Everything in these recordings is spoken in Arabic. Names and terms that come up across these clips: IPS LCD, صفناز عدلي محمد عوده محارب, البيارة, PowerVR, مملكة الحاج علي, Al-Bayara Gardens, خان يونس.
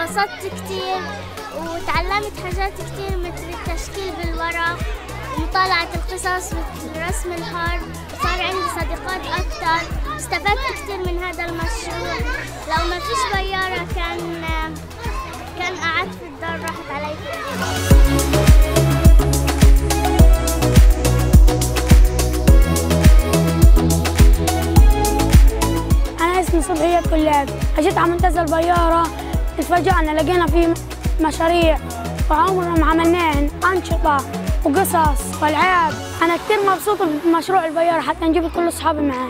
انبسطت كتير وتعلمت حاجات كتير مثل التشكيل بالورق ومطالعة القصص ورسم الحرب. صار عندي صديقات أكتر، استفدت كتير من هذا المشروع. لو ما فيش بيارة كان قعدت في الدار راحت علي كتير. صبحية كلاب اجيت على منتزه البياره. اتفاجئنا لقينا فيه مشاريع وعمرنا ما عملناهن، انشطه وقصص والعاب. انا كثير مبسوطه بمشروع البياره حتى نجيب كل اصحابي معاه.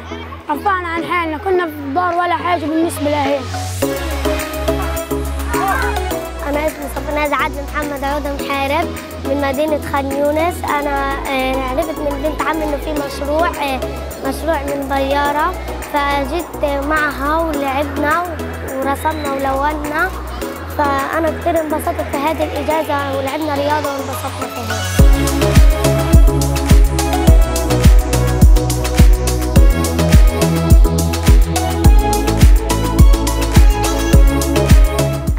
رفعنا عن حالنا، كنا في الدار ولا حاجه بالنسبه لهيك. انا اسمي صفناز عدلي محمد عوده محارب من مدينه خان يونس. انا عرفت من بنت عمي انه في مشروع من بياره، فجيت معها ولعبنا ورسمنا ولونا، فأنا كثير انبسطت في هذه الإجازة ولعبنا رياضة وانبسطنا فيها.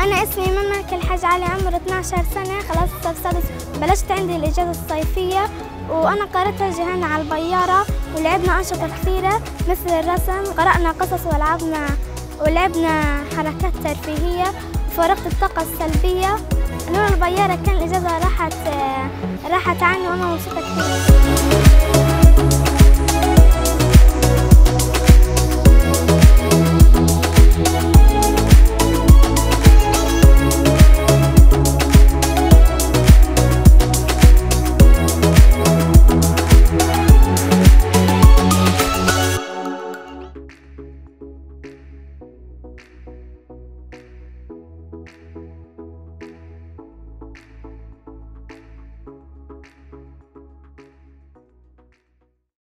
أنا اسمي مملكة الحاج علي، عمري 12 سنة، خلاص استفسرت بلشت عندي الإجازة الصيفية وأنا قرأتها جهانا على البيارة، ولعبنا أنشطة كثيرة مثل الرسم، قرأنا قصص ولعبنا حركات ترفيهية وفرغت الطاقة السلبية. لولا البيارة كان الإجازة راحت عني وأنا مبسوطة كثير.